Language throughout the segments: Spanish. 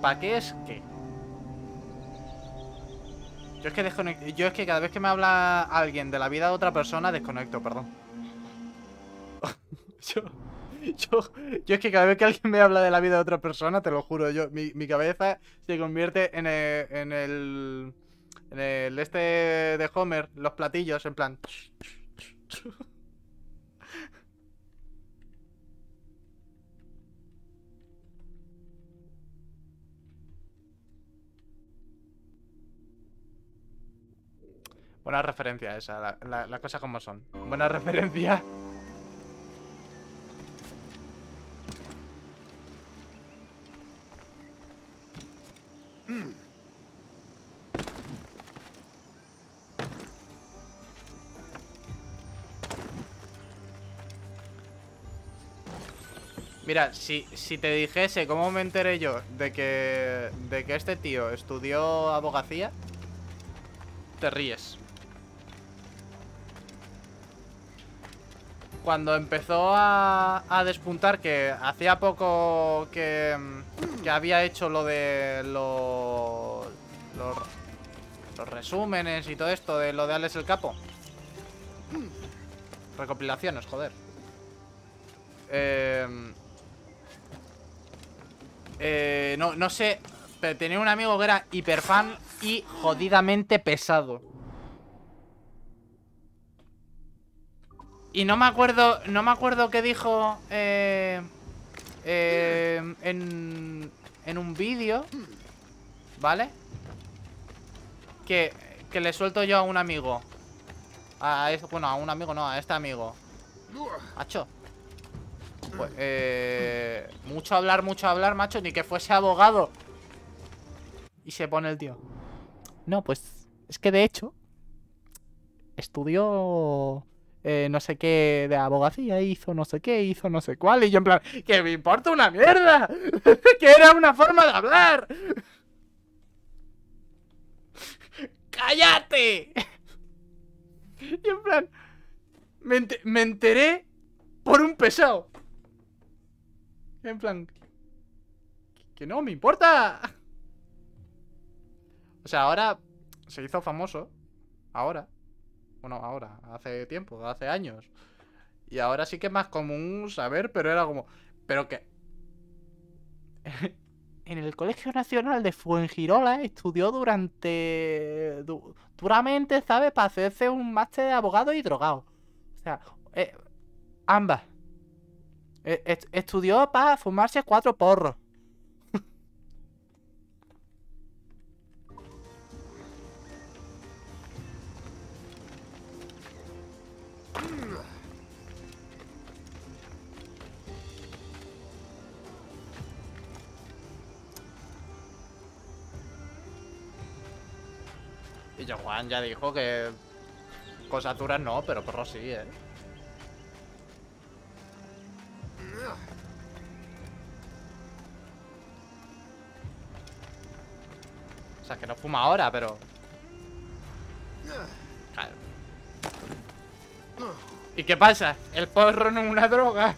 ¿Para qué es qué? Yo es que desconecto. Yo es que cada vez que me habla alguien de la vida de otra persona, desconecto, perdón. Yo es que cada vez que alguien me habla de la vida de otra persona, te lo juro, yo mi cabeza se convierte en el este de Homer, los platillos, en plan. Buena referencia esa, las cosas como son. Buena referencia. Mira, si te dijese cómo me enteré yo de que este tío estudió abogacía, te ríes. Cuando empezó a despuntar, que hacía poco que había hecho lo de los resúmenes y todo esto de lo de Alex el Capo. Recopilaciones, joder. No sé, pero tenía un amigo que era hiperfan y jodidamente pesado. Y no me acuerdo qué dijo en un vídeo, ¿vale? Que le suelto yo a un amigo. Bueno, a un amigo no, a este amigo. Macho. Pues, mucho hablar, macho, ni que fuese abogado. Y se pone el tío. No, pues, es que de hecho, estudió... no sé qué de abogacía, hizo no sé qué, hizo no sé cuál. Y yo en plan, que me importa una mierda. Que era una forma de hablar. ¡Cállate! Y en plan, me enteré por un pesado. En plan, que no me importa. O sea, ahora se hizo famoso. Ahora. Bueno, ahora, hace tiempo, hace años. Y ahora sí que es más común saber, pero era como... ¿Pero qué? En el Colegio Nacional de Fuengirola estudió durante... duramente, ¿sabes? Para hacerse un máster de abogado y drogado. O sea, ambas. Estudió para fumarse 4 porros. Lillo Juan ya dijo que cosas duras no, pero porro sí, ¿eh? O sea, que no fuma ahora, pero... Claro. ¿Y qué pasa? El porro no es una droga.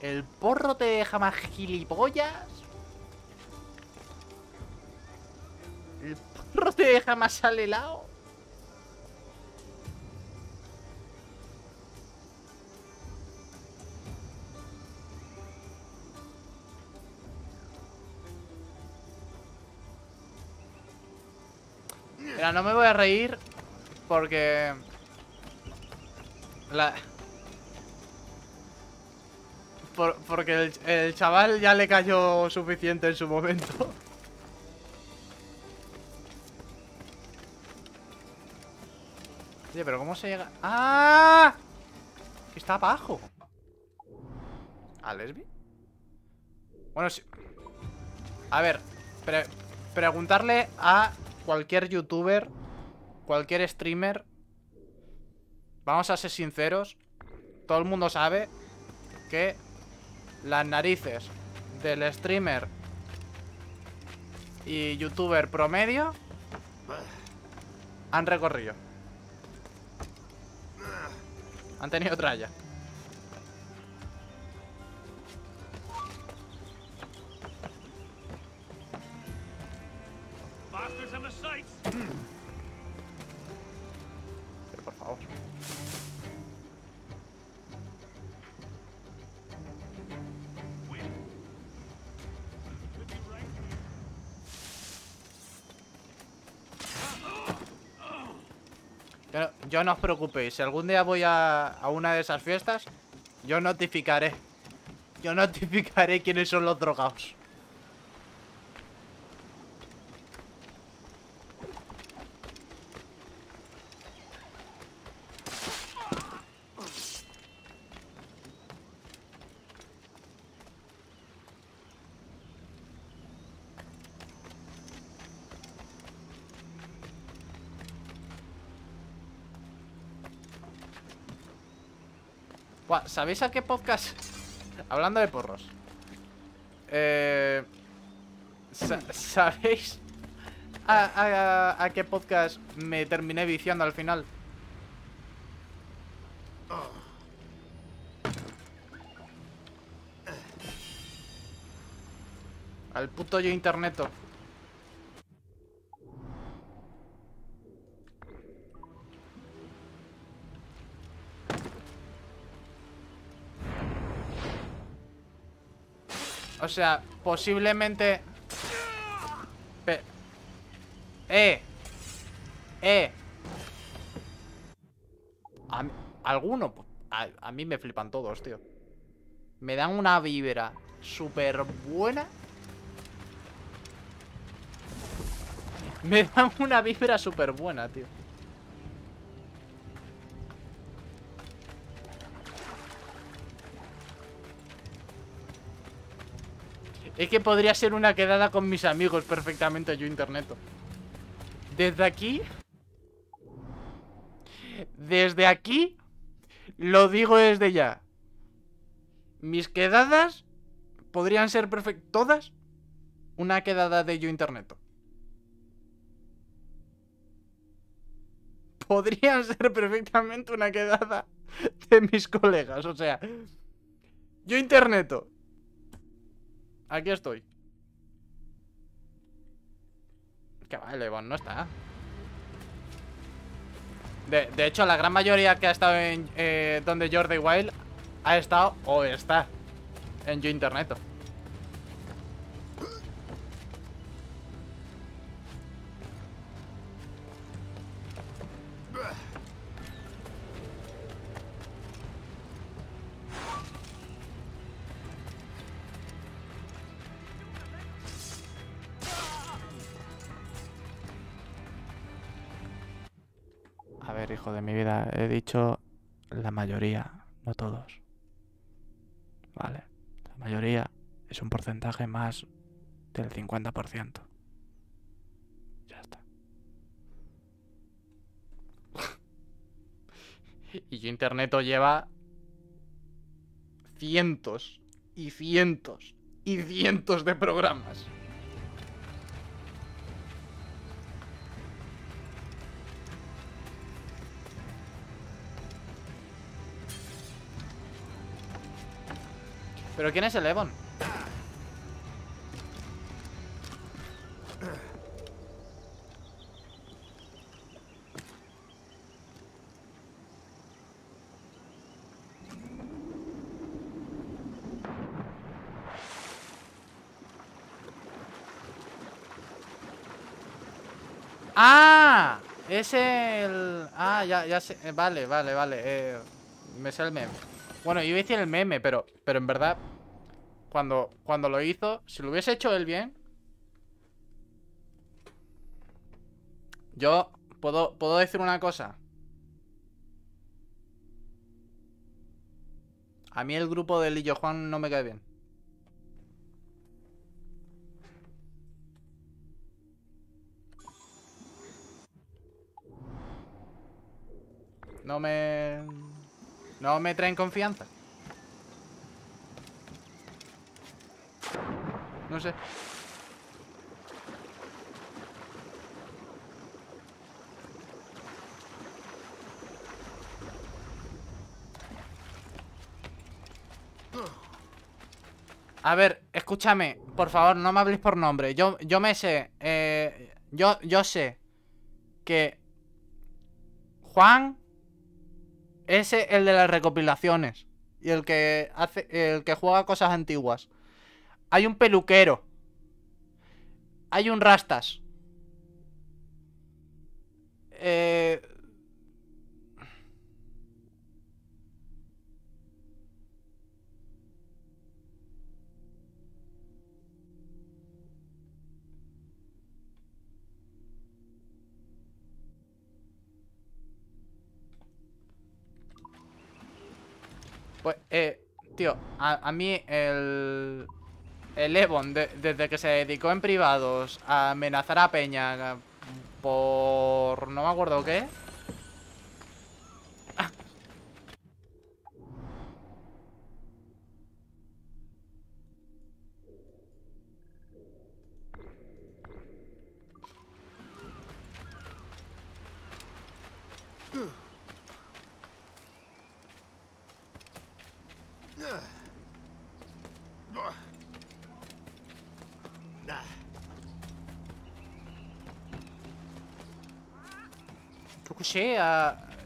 ¿El porro te deja más gilipollas? ¿El porro te deja más al helado? Mira, no me voy a reír porque... Porque el chaval ya le cayó suficiente en su momento. Oye, pero ¿cómo se llega? ¡Ah! Que está abajo. ¿A Lesbi? Bueno, sí. A ver, preguntarle a cualquier youtuber, cualquier streamer. Vamos a ser sinceros. Todo el mundo sabe que... Las narices del streamer y youtuber promedio han recorrido. Han tenido tralla. Pero por favor. Yo no os preocupéis, si algún día voy a una de esas fiestas, yo notificaré. Yo notificaré quiénes son los drogados. ¿Sabéis a qué podcast? Hablando de porros. ¿Sabéis a qué podcast me terminé viciando al final? Al puto Yo Internet. O sea, posiblemente... A mí me flipan todos, tío. Me dan una vibra súper buena. Me dan una vibra súper buena, tío. Es que podría ser una quedada con mis amigos perfectamente, Yo Internet. Desde aquí... desde aquí... lo digo desde ya. Mis quedadas... podrían ser perfectas... todas... una quedada de Yo Internet. Podrían ser perfectamente una quedada... de mis colegas, o sea... Yo Internet... aquí estoy. Que vale, Iván no está. De hecho, la gran mayoría que ha estado en donde Jordi Wild ha estado o está en Yo Internet. Hijo de mi vida, he dicho la mayoría, no todos. Vale, la mayoría es un porcentaje más del 50%. Ya está. Y Yo Internet lleva cientos y cientos y cientos de programas. ¿Pero quién es el Evon? ¡Ah! Es el... ah, ya sé. Vale, vale, vale. Me sé el meme. Bueno, iba a decir el meme, pero en verdad, cuando lo hizo, si lo hubiese hecho él bien, yo puedo decir una cosa. A mí el grupo de Lillo Juan no me cae bien. No me traen confianza. No sé. A ver, escúchame, por favor, no me hables por nombre. Yo me sé, yo sé que Juan es el de las recopilaciones y el que hace, el que juega cosas antiguas. Hay un peluquero, hay un rastas. Pues, tío, a mí el Ebon, desde que se dedicó en privados a amenazar a Peña por... no me acuerdo qué. Ah.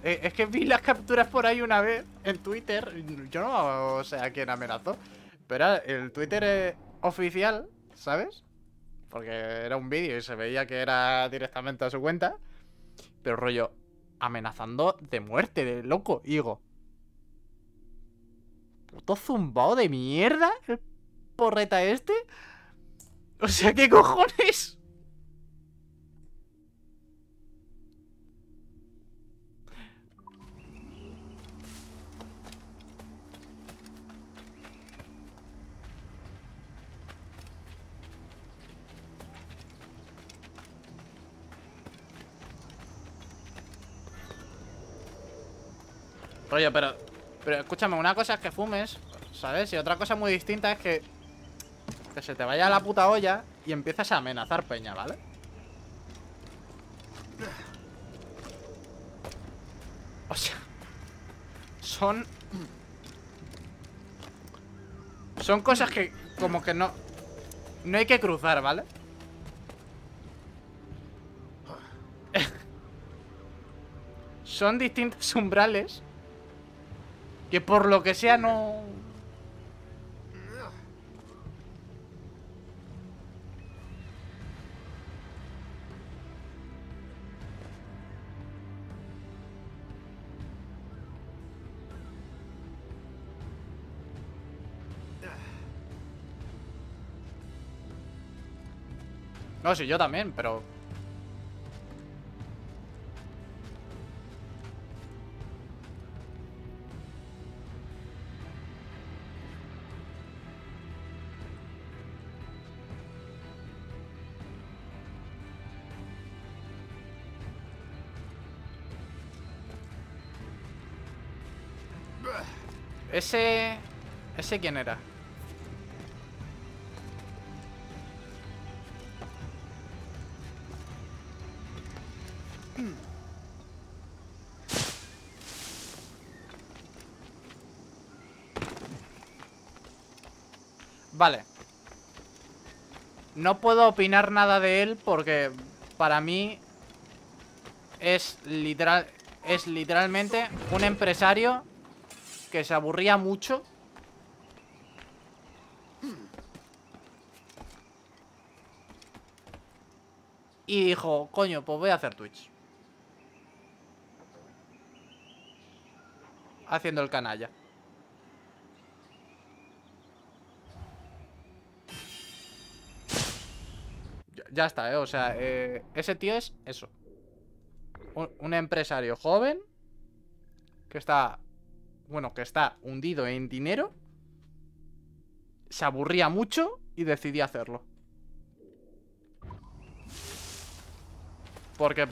Es que vi las capturas por ahí una vez en Twitter. Yo no sé a quién amenazó, pero el Twitter es oficial, ¿sabes? Porque era un vídeo y se veía que era directamente a su cuenta. Pero rollo, amenazando de muerte, de loco, digo. Puto zumbao de mierda, el porreta este. O sea, ¿qué cojones? Rollo, pero escúchame, una cosa es que fumes, ¿sabes? Y otra cosa muy distinta es que se te vaya a la puta olla y empiezas a amenazar peña, ¿vale? O sea, son cosas que como que no hay que cruzar, ¿vale? Son distintos umbrales que por lo que sea no... No, sí, yo también, pero... ¿Ese quién era? Vale. No puedo opinar nada de él porque para mí es literalmente un empresario que se aburría mucho. Y dijo, coño, pues voy a hacer Twitch. Haciendo el canalla. Ya está, ¿eh? O sea, ese tío es eso. Un empresario joven que está... bueno, que está hundido en dinero, se aburría mucho y decidí hacerlo. Porque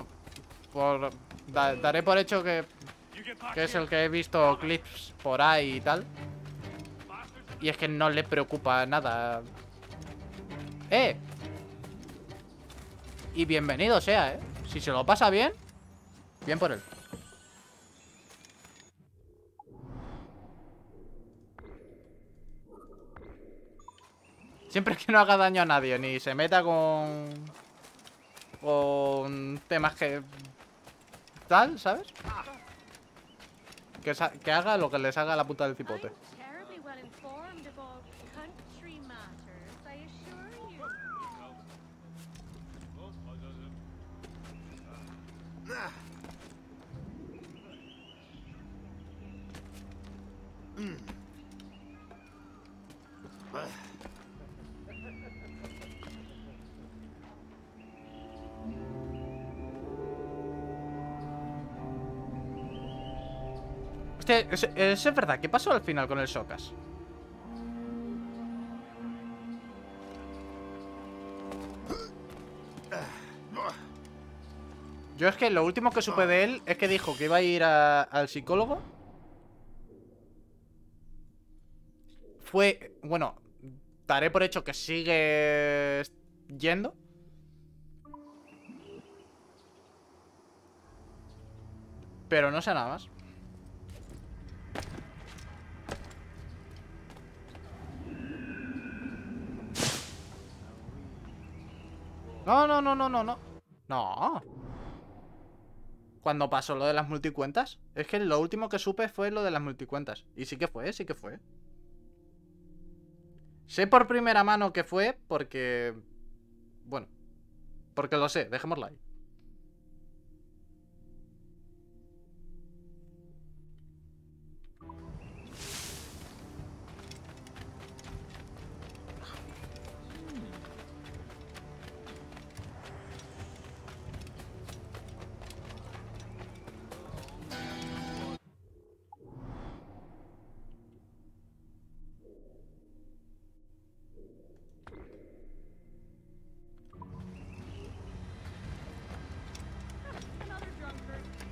daré por hecho que es el que he visto clips por ahí y tal. Y es que no le preocupa nada. ¡Eh! Y bienvenido sea, ¿eh? Si se lo pasa bien, bien por él. Siempre que no haga daño a nadie, ni se meta con... con temas que... tal, ¿sabes? Que haga lo que les haga la puta del cipote. Es verdad, ¿qué pasó al final con el Shocas? Yo es que lo último que supe de él es que dijo que iba a ir al psicólogo. Fue, bueno, daré por hecho que sigue yendo. Pero no sé nada más. No, no, no, no, no, no. No. Cuando pasó lo de las multicuentas. Es que lo último que supe fue lo de las multicuentas. Y sí que fue, sí que fue. Sé por primera mano que fue porque... bueno, porque lo sé, dejémoslo ahí.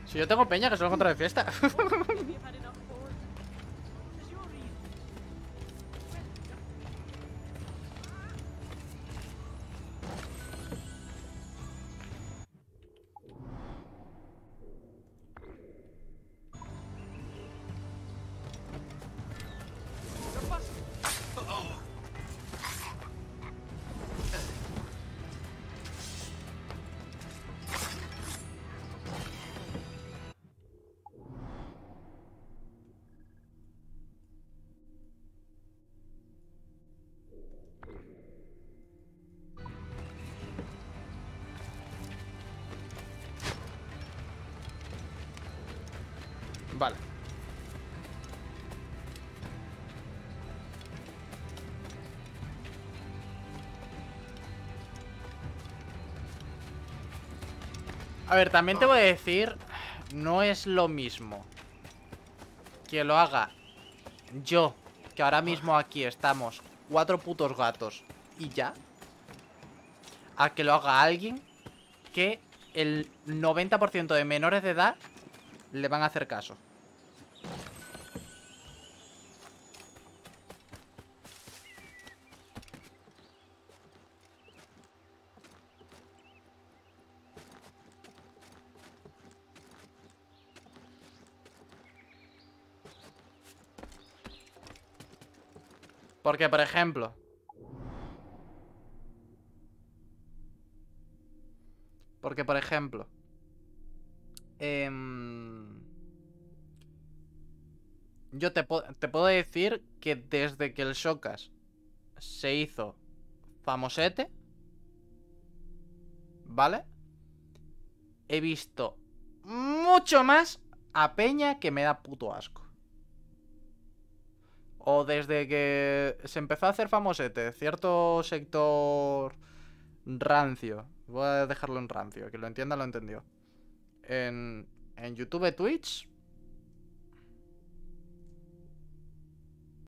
Si yo tengo peña que solo contra de fiesta. Vale. A ver, también te voy a decir, no es lo mismo que lo haga yo, que ahora mismo aquí estamos 4 putos gatos y ya, a que lo haga alguien que el 90% de menores de edad le van a hacer caso. Porque, por ejemplo, yo te puedo decir que desde que el Shocas se hizo famosete, ¿vale? He visto mucho más a peña que me da puto asco. O desde que se empezó a hacer famosete cierto sector rancio, voy a dejarlo en rancio, que lo entienda lo entendió, en YouTube, Twitch...